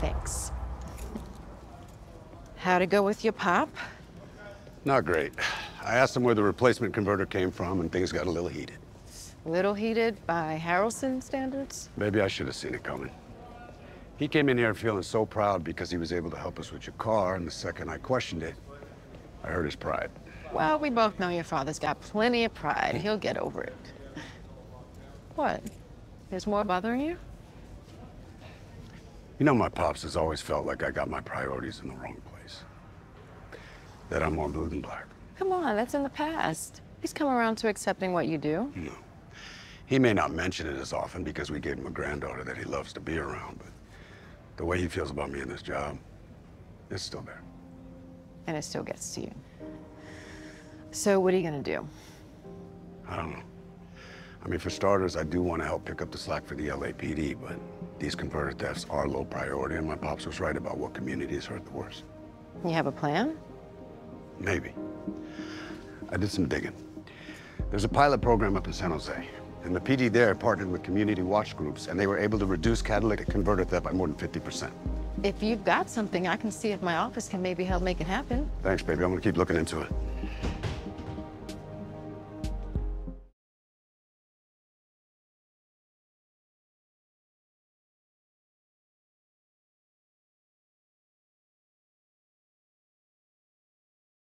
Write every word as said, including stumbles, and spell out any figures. Thanks. How'd it go with your pop? Not great. I asked him where the replacement converter came from, and things got a little heated. Little heated by Harrelson standards? Maybe I should have seen it coming. He came in here feeling so proud because he was able to help us with your car, and the second I questioned it, I hurt his pride. Well, we both know your father's got plenty of pride. He'll get over it. What? There's more bothering you? You know, my pops has always felt like I got my priorities in the wrong place. That I'm more blue than black. Come on, that's in the past. He's come around to accepting what you do. No. He may not mention it as often because we gave him a granddaughter that he loves to be around, but the way he feels about me in this job, it's still there. And it still gets to you. So what are you gonna do? I don't know. I mean, for starters, I do want to help pick up the slack for the L A P D, but these converter thefts are low priority, and my pops was right about what communities hurt the worst. You have a plan? Maybe. I did some digging. There's a pilot program up in San Jose, and the P D there partnered with community watch groups, and they were able to reduce catalytic converter theft by more than fifty percent. If you've got something, I can see if my office can maybe help make it happen. Thanks, baby. I'm gonna keep looking into it.